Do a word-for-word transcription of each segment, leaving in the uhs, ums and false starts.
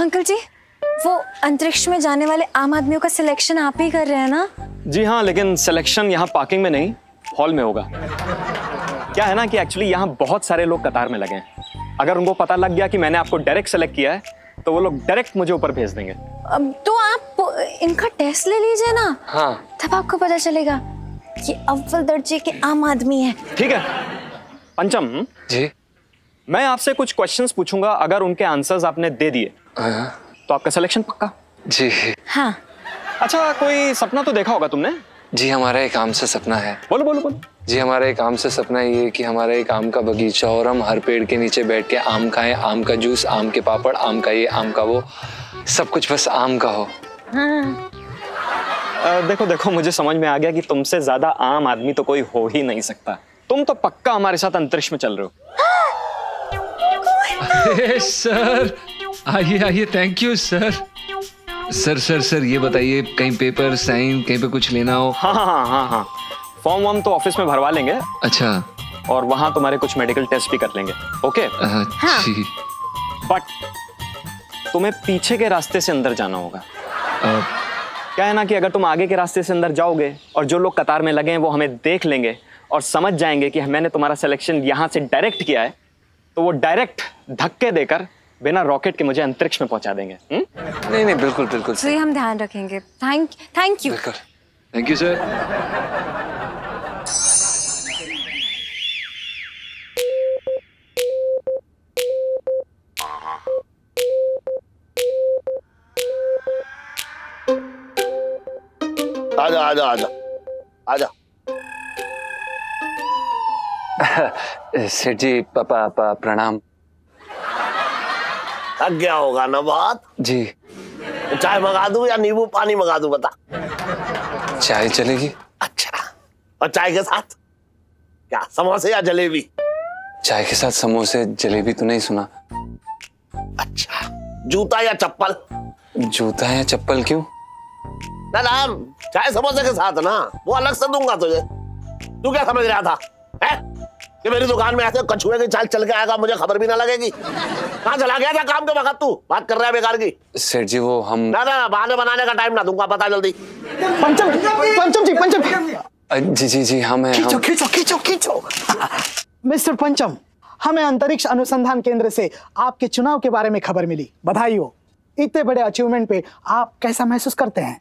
Uncle जी, वो अंतरिक्ष में जाने वाले आम आदमियों का सिलेक्शन आप ही कर रहे हैं ना? जी हाँ, लेकिन सिलेक्शन यहाँ पार्किंग में नहीं, हॉल में होगा। क्या है ना कि एक्चुअली यहाँ बहुत सारे लोग कतार में लगे हैं। अगर उनको पता लग गया कि मैंने आपको डायरेक्ट सेलेक्ट किया है तो वो लोग डायरेक्ट मुझे ऊपर भेज देंगे। अब तो आप इनका टेस्ट ले लीजिए ना। हाँ, तब आपको पता चलेगा कि अव्वल दर्जे के आम आदमी है। ठीक है पंचम जी, मैं आपसे कुछ क्वेश्चंस पूछूंगा, अगर उनके आंसर्स आपने दे दिए तो आपका सिलेक्शन पक्का। जी हाँ। अच्छा, कोई सपना तो देखा होगा तुमने? जी, हमारा एक आम से सपना है। बोलो बोलो बोलो। जी, हमारा एक आम से सपना ये है कि हमारा एक आम का बगीचा और हम हर पेड़ के नीचे बैठ के आम खाएं, आम का जूस, आम के पापड़, आम का ये, आम का वो, सब कुछ बस आम का हो। हाँ। आ, देखो देखो, मुझे समझ में आ गया कि तुमसे ज्यादा आम आदमी तो कोई हो ही नहीं सकता। तुम तो पक्का हमारे साथ अंतरिक्ष में चल रहे हो। सर आइए आइए। Thank you sir. Sir sir sir ये बताइए, कहीं पेपर साइन कहीं पे कुछ लेना हो? हाँ हाँ हाँ हाँ फॉर्म वॉर्म तो ऑफिस में भरवा लेंगे। अच्छा। और वहाँ तुम्हारे कुछ मेडिकल टेस्ट भी कर लेंगे। ओके। हाँ। बट तुम्हें पीछे के रास्ते से अंदर जाना होगा। आ, क्या है ना कि अगर तुम आगे के रास्ते से अंदर जाओगे और जो लोग कतार में लगे हैं वो हमें देख लेंगे और समझ जाएंगे कि मैंने तुम्हारा सिलेक्शन यहाँ से डायरेक्ट किया है, तो वो डायरेक्ट धक्के देकर बिना रॉकेट के मुझे अंतरिक्ष में पहुंचा देंगे। हुँ? नहीं नहीं, बिल्कुल बिल्कुल सर, हम ध्यान रखेंगे। Thank thank you. बिल्कुल, थैंक यू सर। आजा आजा आजा आजा। सेठ जी, पापा पापा प्रणाम। थक गया होगा ना बहुत? जी। चाय मंगा दूं या नींबू पानी मंगा दूं, बता? चाय चलेगी। अच्छा, और चाय के साथ क्या, समोसे या जलेबी? चाय के साथ समोसे जलेबी तो नहीं सुना। अच्छा, जूता या चप्पल? जूता या चप्पल क्यों? ना ना, चाय समोसे के साथ ना, वो अलग से दूंगा तुझे। तू क्या समझ रहा था है? कि मेरी दुकान में ऐसे कछुए की चाल चल के आएगा, मुझे खबर भी ना लगेगी? कहाँ चला गया था काम के वक्त? तू बात कर रहा है बेकार की। सेठ जी वो हम ना ना बहाने बनाने का टाइम ना दूंगा, बता जल्दी। पंचम पंचम जी, पंचम जी जी जी हम हैं। खींचो खींचो खींचो खींचो। मिस्टर पंचम, हमें अंतरिक्ष अनुसंधान केंद्र से आपके चुनाव के बारे में खबर मिली। बधाई हो, इतने बड़े अचीवमेंट पे आप कैसा महसूस करते हैं?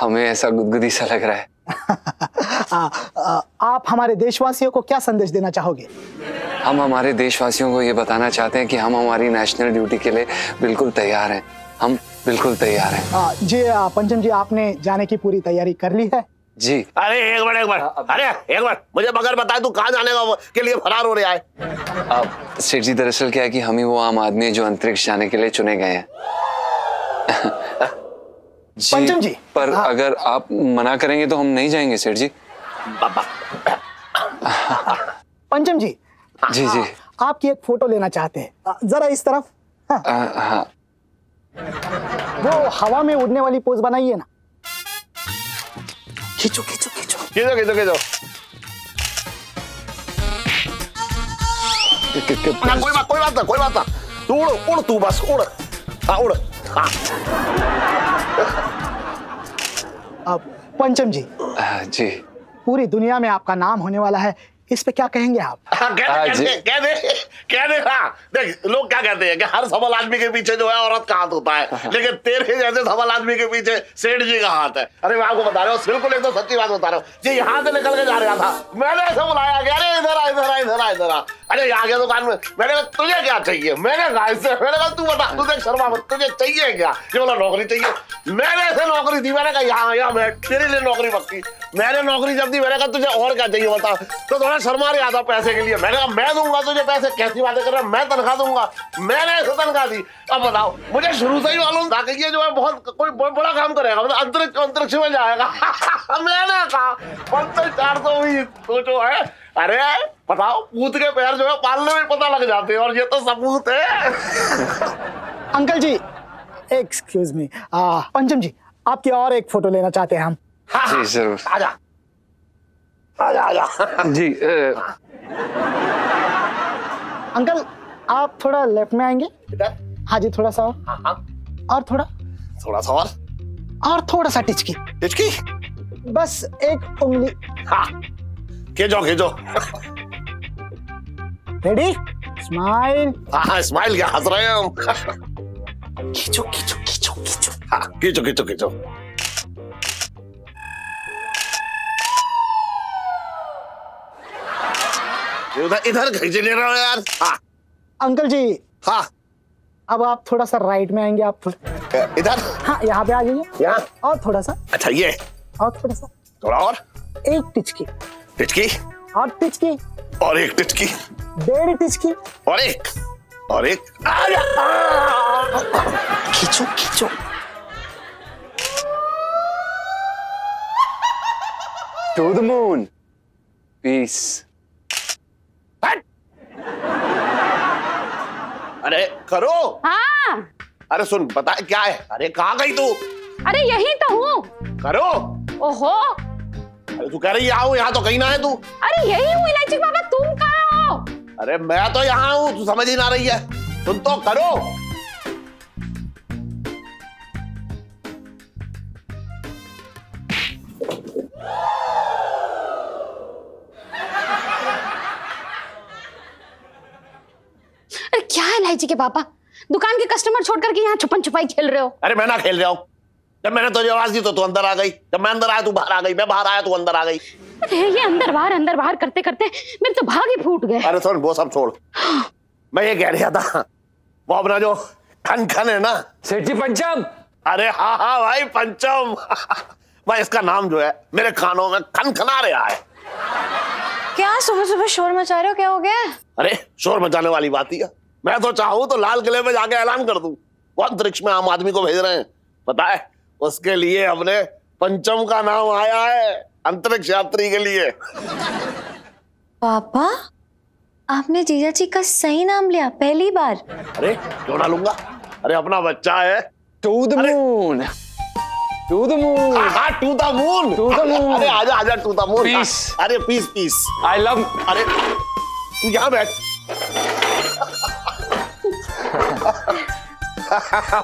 हमें ऐसा गुदगुदी सा लग रहा है। आ, आ, आप हमारे देशवासियों को क्या संदेश देना चाहोगे? हम हमारे देशवासियों को ये बताना चाहते हैं कि हम हमारी नेशनल ड्यूटी के लिए बिल्कुल तैयार हैं। हम बिल्कुल तैयार हैं। आ, जी पंचम जी, आपने जाने की पूरी तैयारी कर ली है? जी। अरे एक बार एक बार आ, अरे एक बार मुझे मगर बताए, तू कहाँ जाने का के लिए फरार हो रहा है? सेठ जी, दरअसल क्या है कि हम ही वो आम आदमी है जो अंतरिक्ष जाने के लिए चुने गए हैं। जी, पंचम जी, पर हाँ। अगर आप मना करेंगे तो हम नहीं जाएंगे सेठ जी। पंचम जी जी जी आपकी एक फोटो लेना चाहते हैं, जरा इस तरफ। हाँ। आ, हाँ। वो हवा में उड़ने वाली पोज बनाइए ना। खींचो खींचो खींचो खींचो खींचो खींचो। कोई बात कोई बात ना कोई बात ना तू उड़ उड़ तू बस उड़। हाँ उड़। अब पंचम जी जी पूरी दुनिया में आपका नाम होने वाला है, इस पे क्या कहेंगे आप? कह दे कह दे कह दे। हाँ, देख लोग क्या कहते हैं कि हर सबल आदमी के पीछे जो है औरत का हाथ होता है, लेकिन तेरे जैसे सबल आदमी के पीछे सेठ जी का हाथ है। अरे मैं आपको बता रहा हूँ, बिल्कुल एकदम सच्ची बात बता रहा हूँ। जी यहाँ से निकल के जा रहा था, मैंने ऐसा बुलाया गया, अरे इधर आ इधर आ इधर आ इधर आ, अरे यहाँ गया दुकान में। मैंने कहा तुझे क्या चाहिए? मैंने कहा इससे, मैंने कहा तू बता, तुझे शर्मा मत, तुझे चाहिए क्या? ये बोला नौकरी चाहिए। मैंने ऐसे नौकरी दी, मैंने कहा यहाँ यहाँ मैं तेरे लिए नौकरी पक्की। मैंने नौकरी जब दी, मैंने कहा तुझे और क्या चाहिए बता? तो थोड़ा शर्मा रहा था पैसे के लिए। मैंने कहा मैं दूंगा तुझे पैसे, कैसी बातें कर रहा है, मैं तनख्वाह दूंगा। मैंने ऐसे तनख्वाह दी। अब बताओ, मुझे शुरू से ही मालूम था कि ये जो है बहुत कोई बड़ा काम करेगा, मतलब अंतरिक्ष अंतरिक्ष में जाएगा। मैंने कहा पंचम चार सौ भी सोचो है। अरे बताओ, पूत के पैर जो है पालने में पता लग जाते हैं, और ये तो सबूत है। अंकल जी, एक्सक्यूज मी, पंचम जी आपकी और एक फोटो लेना चाहते हैं हम। हाँ, जी जरूर। आजा आजा आजा जी। ए... अंकल आप थोड़ा लेफ्ट में आएंगे। हाँ जी, थोड़ा सा। हाँ, हाँ। और थोड़ा थोड़ा सा और और थोड़ा सा टिचकी टिचकी बस एक उंगली। हाँ खींचो खींचो। Ready smile. हाँ स्माइल क्या हंस रहे हो हम। खींचो खींचो खींचो खींचो। हाँ खींचो खींचो खींचो। उधर इधर खींच ले रहे हो यार। हाँ अंकल जी। हाँ अब आप थोड़ा सा राइट में आएंगे आप थोड़ा इधर। हाँ यहाँ पे आ जाइए यहाँ और थोड़ा सा। अच्छा ये और थोड़ा सा थोड़ा और एक टिचकी टिचकी और टिचकी और एक टिचकी डेढ़ टिचकी और एक और एक खींचो खींचो। To the moon, peace. अरे करो। हाँ अरे सुन बता क्या है। अरे कहाँ गई तू। अरे यही तो हूँ। करो। ओहो अरे तू कह रही आओ यहाँ तो कहीं ना है तू। अरे यही हूँ इलायची बाबा तुम कहाँ हो। अरे मैं तो यहाँ हूँ तू समझ ही ना रही है। सुन तो करो। जी के पापा दुकान के कस्टमर छोड़कर के यहाँ छुपन छुपाई खेल रहे हो। अरे मैं ना खेल रहा हूँ। जब मैंने तुझे आवाज दी तो तू अंदर आ गई। जब मैं अंदर आया तू बाहर आ गई। मैं बाहर आया तू अंदर आ गई। अरे ये अंदर बाहर अंदर बाहर करते करते मेरे तो भाग ही फूट गए। अरे सुन वो सब छोड़। मैं ये कह रहा था वो अपना जो खन-खन है ना सेठ जी पंचम। अरे हाँ हाँ भाई पंचम भाई इसका नाम जो है मेरे कानों में खनखना रहा है। क्या सुबह सुबह शोर मचा रहे हो क्या हो गया। अरे शोर मचाने वाली बात ही है। मैं तो चाहूँ तो लाल किले में जाके ऐलान कर दूं वो अंतरिक्ष में आम आदमी को भेज रहे हैं। पता है उसके लिए हमने पंचम का नाम आया है अंतरिक्ष यात्री के लिए। पापा आपने जीजा जी का सही नाम लिया पहली बार। अरे क्यों ना लूंगा। अरे अपना बच्चा है। To the moon to the moon. हाँ to the moon to the moon. अरे आजा आजा टू द मून। पीस अरे पीस पीस आई लव। अरे तू यहाँ बैठ।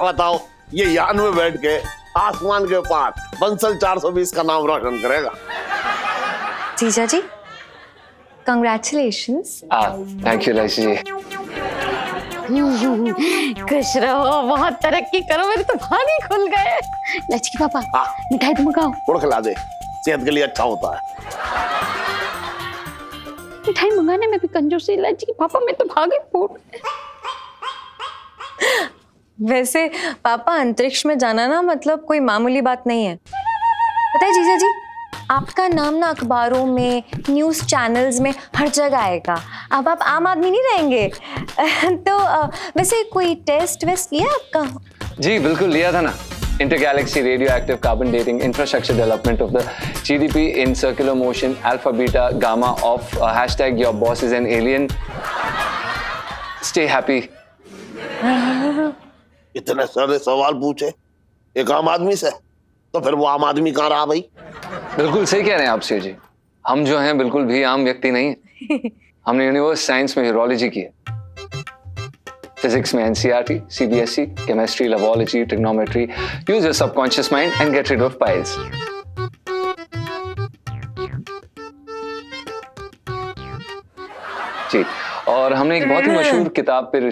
बताओ ये यान में बैठ के आसमान के पार बंसल चार सौ बीस का नाम रोशन करेगा। जीजा जी कंग्रेचुलेशंस। थैंक यू इलायची जी। खुश रहो बहुत तरक्की करो। मेरे तो भाग ही खुल गए। इलायची के पापा मिठाई तुम खाओ। गुड़ खिला दे सेहत के लिए अच्छा होता है। मिठाई मंगाने में भी कंजूसी इलायची के पापा में तो भागे फूट। वैसे पापा अंतरिक्ष में जाना ना मतलब कोई मामूली बात नहीं है। पता है जीजा जी आपका नाम ना अखबारों में न्यूज़ चैनल्स में हर जगह आएगा। अब आप आम आदमी नहीं रहेंगे। तो वैसे कोई टेस्ट वेस्ट लिया आपका। जी बिल्कुल लिया था ना। Intergalaxy radioactive carbon dating infrastructure development of the G D P in circular motion alpha beta gamma of uh, hashtag your boss is an alien. Stay happy. इतने सारे सवाल पूछे एक आम आदमी से तो फिर वो आम आदमी कहाँ रहा भाई। बिल्कुल सही कह रहे हैं आप सेठ जी। हम जो हैं बिल्कुल भी आम व्यक्ति नहीं है। हमने यूनिवर्स साइंस में ह्यूरोलॉजी की है। Physics में N C R T, C B S E, Chemistry, Lavology, Trigonometry. Use your subconscious mind and get rid of piles. जी और हमने एक बहुत ही मशहूर किताब पर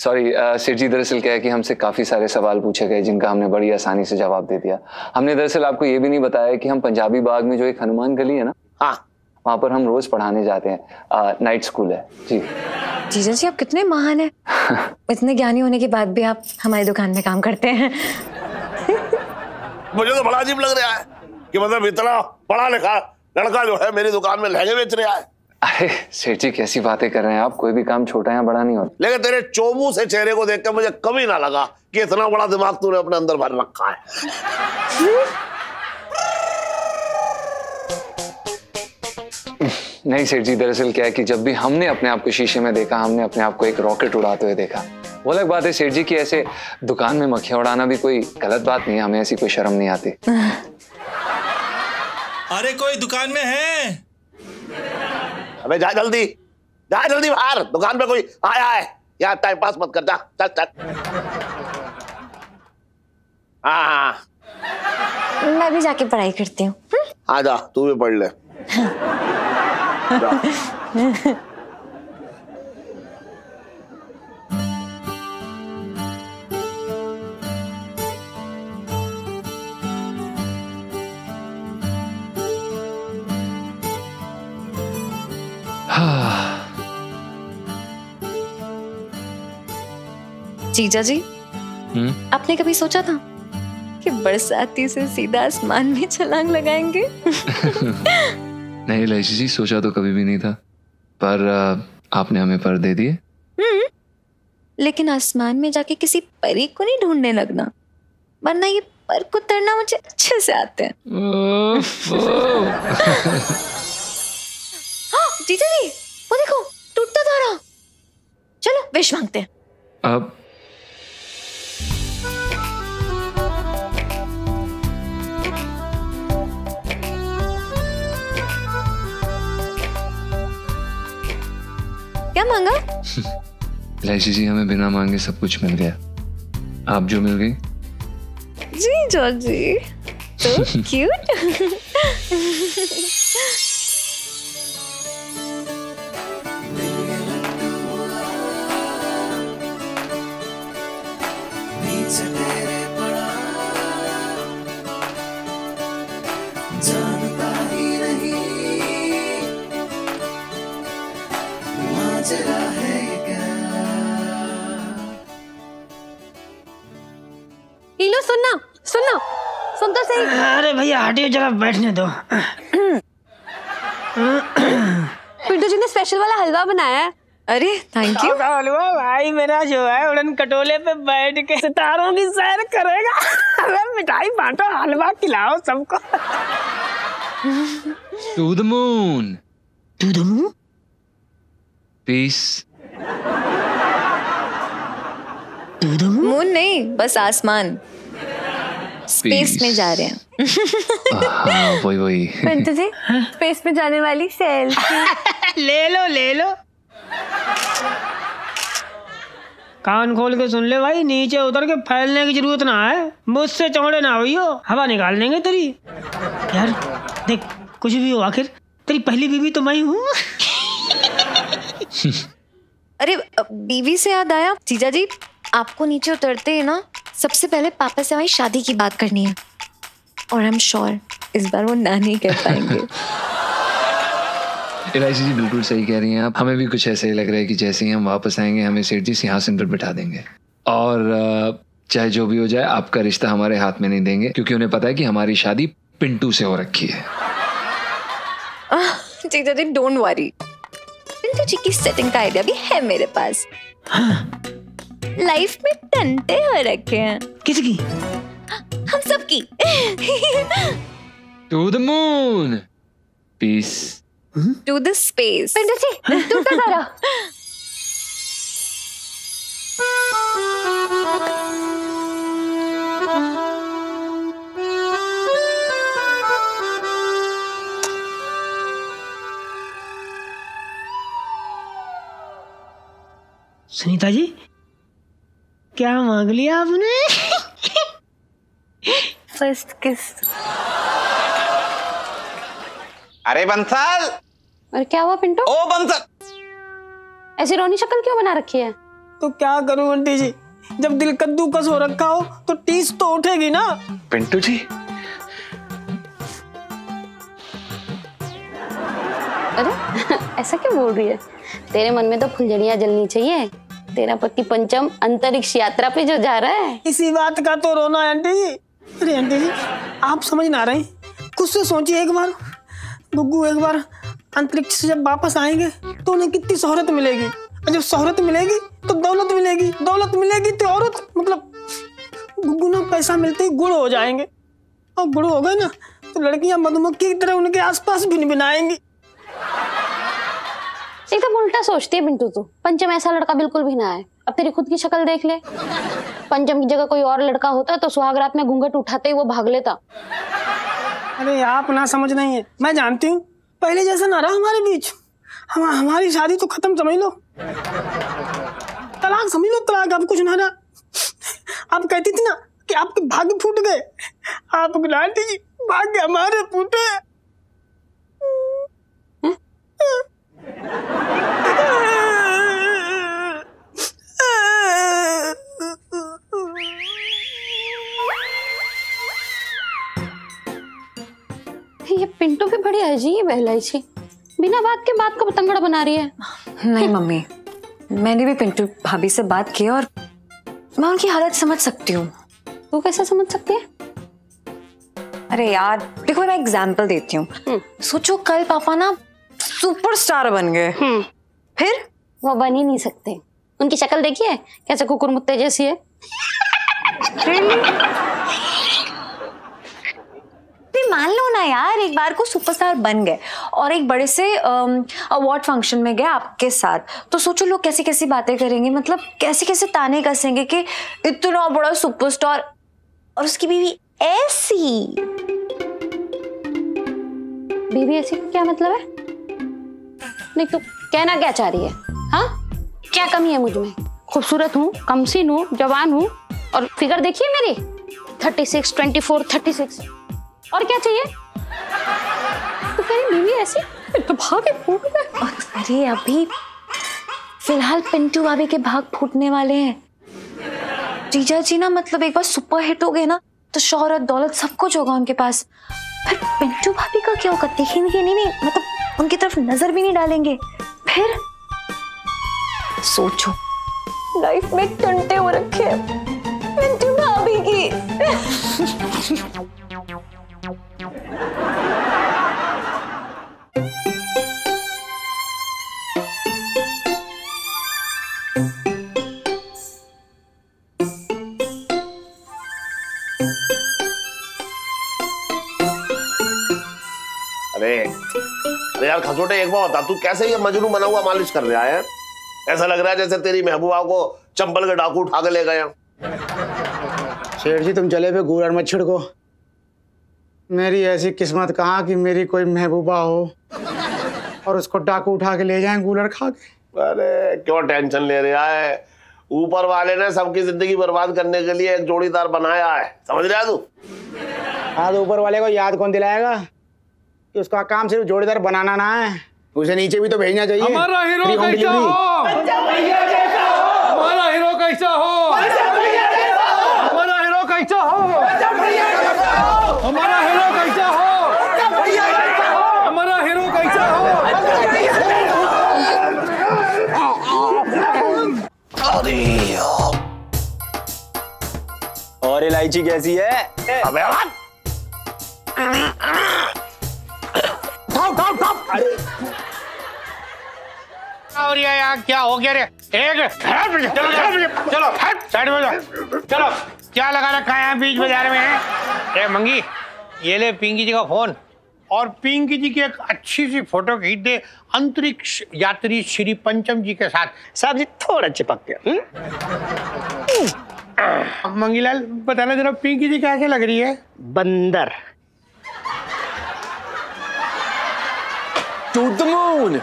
सॉरी सेठ जी दरअसल क्या है कि हमसे काफ़ी सारे सवाल पूछे गए जिनका हमने बड़ी आसानी से जवाब दे दिया। हमने दरअसल आपको ये भी नहीं बताया कि हम पंजाबी बाग में जो एक हनुमान गली है ना हाँ वहाँ पर हम रोज पढ़ाने जाते हैं। नाइट स्कूल है। जी जीजा जी आप कितने महान हैं। इतने ज्ञानी होने के बाद भी आप हमारी दुकान में काम करते हैं। मुझे तो बड़ा अजीब लग रहा है कि मतलब इतना पढ़ा लिखा लड़का जो है मेरी दुकान में लहंगे बेच रहा है। अरे सेठ जी कैसी बातें कर रहे हैं आप। कोई भी काम छोटा या बड़ा नहीं होता। लेकिन तेरे चोमू से चेहरे को देखकर मुझे कभी ना लगा कि इतना बड़ा दिमाग तूने अपने अंदर भर रखा है। नहीं सेठ जी दरअसल क्या है कि जब भी हमने अपने आप को शीशे में देखा हमने अपने आप को एक रॉकेट उड़ाते हुए देखा। वो अलग बात है सेठ जी कि ऐसे दुकान में मक्खियां उड़ाना भी कोई गलत बात नहीं है। हमें ऐसी कोई शर्म नहीं आती। अरे कोई दुकान में है। अबे जा जल्दी जा जल्दी बाहर दुकान पे कोई आया है। यहाँ टाइम पास मत कर जा, चल चल। हाँ मैं भी जाके पढ़ाई करती हूँ। हाँ जा, तू भी पढ़ ले। जीजा जी, हुँ? आपने कभी सोचा था कि बरसाती से सीधा आसमान में छलांग लगाएंगे? नहीं इलायची जी, सोचा तो कभी भी नहीं था, पर आपने हमें पर दे दिए। लेकिन आसमान में जाके किसी परी को नहीं ढूंढने लगना, वरना ये पर को तरना मुझे अच्छे से आते हैं। हाँ जीजा जी, वो देखो टूटता तारा, चलो विश मांगते हैं। अब क्या मांगा? इलायची जी, हमें बिना मांगे सब कुछ मिल गया, आप जो मिल गई। जी जॉर्ज जी, तो क्यूट। सुनना सुनना सुन तो सही। अरे भैया हटियो, जरा बैठने दो। पिंटू जी ने स्पेशल वाला हलवा बनाया है। अरे थैंक यू। हलवा भाई मेरा जो है उड़न कटोले पे बैठ के सितारों की सैर करेगा। अरे मिठाई बांटो, हलवा खिलाओ सबको। To the moon, to the moon, peace. Moon नहीं, बस आसमान, स्पेस में जा रहे हैं। हाँ वही वही। पिंटू जी, स्पेस में जाने वाली सेल्फी। ले लो ले लो, कान खोल के सुन ले भाई, नीचे उतर के फैलने की जरूरत ना है। मुझसे चौड़े ना हुई हो, हवा निकाल लेंगे तेरी। यार देख, कुछ भी हो आखिर तेरी पहली बीवी तो मैं ही हूँ। अरे बीवी से याद आया, जीजा जी आपको नीचे उतरते हैं ना, सबसे पहले पापा से हमारी शादी की बात करनी है, और आई एम श्योर इस बार वो ना नहीं कह पाएंगे। इलायची जी बिल्कुल सही कह रही हैं आप, हमें भी कुछ ऐसे ही लग रहा है कि जैसे ही हम वापस आएंगे हमें सेठ जी सिंहासन पर बिठा देंगे, और चाहे जो भी हो जाए आपका रिश्ता हमारे हाथ में नहीं देंगे, क्योंकि उन्हें पता है कि हमारी शादी पिंटू से हो रखी है। जीजा जी डोंट वरी, पिंटू जी की सेटिंग का आइडिया भी है मेरे पास। लाइफ में टंटे हो रखे हैं। किसकी? हम सबकी। To the moon, peace, to the space. Pintu ji, तू तो करा। सुनीता जी, क्या मांग लिया आपने? फर्स्ट किस। अरे बंसल। और क्या हुआ पिंटू? ओ बंसल, ऐसी रोनी शक्ल क्यों बना रखी है? तो क्या करूं आंटी जी, जब दिल कद्दूकस हो रखा हो तो टीस तो उठेगी ना। पिंटू जी, अरे ऐसा क्यों बोल रही है? तेरे मन में तो फुलझड़ियां जलनी चाहिए। तेरा पति पंचम अंतरिक्ष यात्रा पे जो जा रहा है, इसी बात का तो रोना है आंटी जी। अरे आंटी जी, आप समझ ना रहे, खुद से सोचिए एक बार। बुग्गू एक बार अंतरिक्ष से जब वापस आएंगे तो उन्हें कितनी शोहरत मिलेगी, और जब शोहरत मिलेगी तो दौलत मिलेगी, दौलत मिलेगी तो औरत। मतलब बुग्गू ना पैसा मिलते ही गुड़ हो जाएंगे, और गुड़ हो गए ना तो लड़कियां मधुमक्खी की तरह उनके आस पास भिन भिनाएंगी। एकदम उल्टा सोचती है बिंटू तू। पंचम ऐसा लड़का बिल्कुल भी ना है। अब तेरी खुद की शक्ल देख ले, पंचम की जगह कोई और लड़का होता तो सुहागरात में घूंघट उठाते ही वो भाग लेता। अरे आप ना समझ नहीं है, मैं जानती हूँ पहले जैसा ना रहा हमारे बीच। हम हमारी शादी तो खत्म समझ लो। तलाक समझ लो, तलाक आप कुछ ना रहा। आप कहती थी ना कि आपके भाग्य फूट गए, आप डांट दीजिए, भाग्य हमारे फूटे। ये पिंटू भी बड़ी अजीब है इलायची, बिना बात के बात को पतंगड़ा बना रही है। नहीं मम्मी, मैंने भी पिंटू भाभी से बात की और मैं उनकी हालत समझ सकती हूँ। तू कैसे समझ सकती है? अरे यार देखो, मैं एग्जाम्पल देती हूँ। सोचो कल पापा ना सुपरस्टार बन गए, फिर वो बन ही नहीं सकते। उनकी शक्ल देखिए कैसे कुकुरमुत्ते जैसी है। मान लो ना यार, एक बार को सुपरस्टार बन गए और एक बड़े से अवार्ड फंक्शन में गए आपके साथ, तो सोचो लोग कैसी कैसी बातें करेंगे, मतलब कैसे कैसे ताने कसेंगे कि इतना बड़ा सुपरस्टार और उसकी बीवी ऐसी। बीवी ऐसी क्या मतलब है? नहीं तो कहना क्या चाह रही है? हाँ, क्या कमी है मुझ में? खूबसूरत हूँ, कमसीन हूँ, जवान हूँ और फिगर देखिए मेरी thirty six, twenty four, thirty six. और क्या चाहिए? तो तेरी बीवी ऐसी तो भागे फूट गए। अरे अभी फिलहाल पिंटू भाभी के भाग फूटने वाले हैं। जीजा जी ना मतलब एक बार सुपर हिट हो गए ना तो शोहरत दौलत सब कुछ होगा उनके पास, फिर पिंटू भाभी का क्या होगा? देखेंगे नहीं, नहीं मतलब उनकी तरफ नजर भी नहीं डालेंगे। फिर सोचो लाइफ में टंटे हो रखे पिंटू भाभी की। अरे यार खसोटे, एक बार बता, तू कैसे ये मजनू बना हुआ मालिश कर रहा है? ऐसा लग रहा है जैसे तेरी महबूबा को चंबल के डाकू उठा के ले गए। शेर जी तुम चले पे गुड़ और मच्छर को। मेरी ऐसी किस्मत कहाँ कि मेरी कोई महबूबा हो और उसको डाकू उठा के ले जाएं गूलर खा के। अरे क्यों टेंशन ले रहा है? ऊपर वाले ने सबकी जिंदगी बर्बाद करने के लिए एक जोड़ीदार बनाया है, समझ रहा है तू? हाँ, तो ऊपर वाले को याद कौन दिलाएगा कि उसका काम सिर्फ जोड़ीदार बनाना ना है, उसे नीचे भी तो भेजना चाहिए। हमारा हीरो कैसा हो? हमारा हीरो कैसा हो? हमारा हीरो कैसा हो? हमारा हीरो कैसा हो? हमारा हीरो कैसा हो? अरे और इलायची कैसी है? अबे अरे और यार क्या हो गया रे? एक चलो चलो साइड में जाओ, चलो क्या लगा रखा है बीच बाजार में? ए मंगी, ये ले पिंकी जी का फोन और पिंकी जी की एक अच्छी सी फोटो खींच दे अंतरिक्ष यात्री श्री पंचम जी के साथ। साहब जी थोड़ा चिपक गया। मंगीलाल बताना जरा पिंकी जी कैसे लग रही है? बंदर टू द मून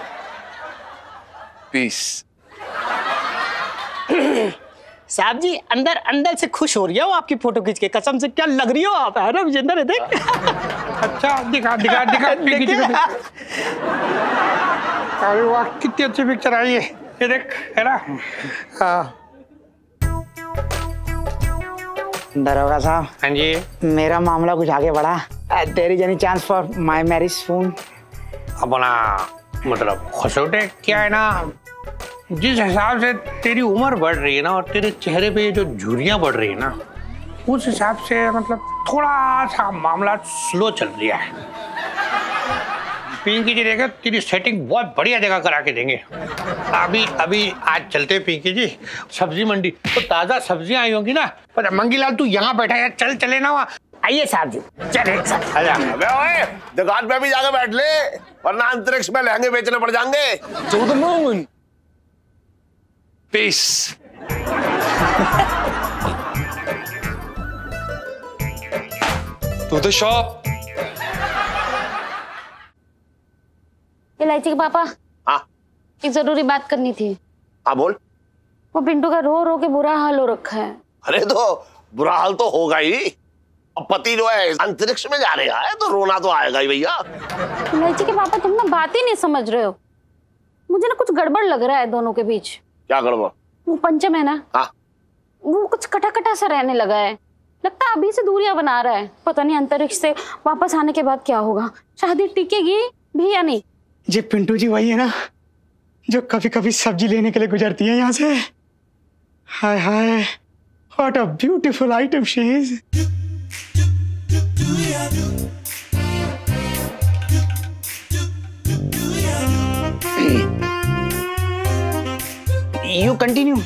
पीस। साहब जी अंदर अंदर से खुश हो रही हो आपकी फोटो खींच के, कसम से क्या लग रही हो आप, है ना विजेंद्र? देख अच्छा दिखा दिखा दिखा पिंकी जी को। अरे वाह कितनी अच्छी पिक्चर आई है, ये देख, है ना? दरोगा साहब। हाँ जी, मेरा मामला कुछ आगे बढ़ा। There is any chance for my marriage soon? अपना मतलब खसोटे क्या है ना, जिस हिसाब से तेरी उम्र बढ़ रही है ना और तेरे चेहरे पे जो झुर्रियाँ बढ़ रही है ना, उस हिसाब से मतलब थोड़ा सा मामला स्लो चल रहा है। पिंकी जी देखो तेरी सेटिंग बहुत बढ़िया जगह करा के देंगे। अभी अभी आज चलते हैं पिंकी जी सब्जी मंडी, तो ताज़ा सब्जियाँ आई होंगी ना। पर मंगीलाल तू यहाँ बैठा है, चल चले ना वहाँ। आइए साहब जी, चले दुकान पे भी जाकर बैठ ले वरना अंतरिक्ष में लहंगे बेचने पड़ जाएंगे। Peace. To the shop. इलायची के पापा, हाँ एक जरूरी बात करनी थी। हाँ बोल। वो पिंटू का रो रो के बुरा हाल हो रखा है। अरे तो बुरा हाल तो होगा ही, अब पति जो है अंतरिक्ष में जा रहा है तो रोना तो आएगा ही भैया। इलायची के पापा तुम ना बात ही नहीं समझ रहे हो, मुझे ना कुछ गड़बड़ लग रहा है दोनों के बीच। क्या गड़बड़? वो पंचम है ना, हाँ? वो कुछ कटाकटा सा रहने लगा है, लगता है अभी से दूरियां बना रहा है। पता नहीं अंतरिक्ष से वापस आने के बाद क्या होगा, शादी टिकेगी भी या नहीं। जी पिंटू जी वही है ना जो कभी कभी सब्जी लेने के लिए गुजरती है यहाँ से। हाय हाय, what a beautiful item she is. You continue.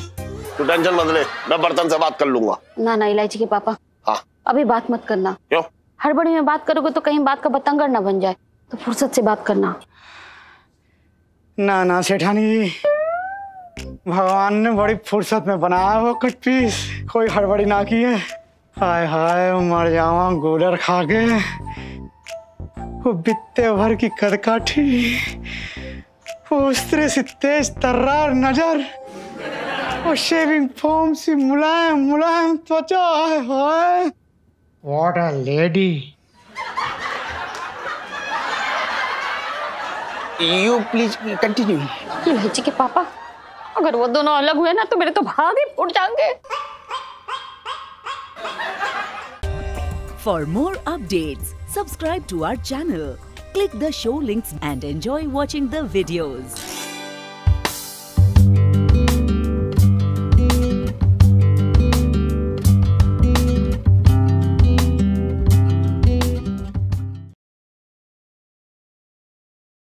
तू टेंशन मत ले, मैं बर्तन से बात कर लूंगा। ना ना इलायची के पापा, हाँ अभी बात मत करना। क्यों? हर बड़ी में बात करोगे तो कहीं बात का बतंगड़ ना बन जाए, तो फुर्सत से बात करना। ना ना सेठानी, भगवान ने बड़ी फुर्सत में बनाया वो कुछ पीस, कोई हड़बड़ी ना की है। हाय हाय मर जावा गोलर खा के, वो बित्ते भर की कदकाठी, वो उस तरह से तेज तर्रार नजर, वो शेविंग फोम सी मुलायम मुलायम त्वचा। हाय हाय what a lady. You please continue. इलायची के पापा अगर वो दोनों अलग हुए ना तो मेरे तो भाग ही फूट जाएंगे। For more updates, subscribe to our channel, click the show links and enjoy watching the videos.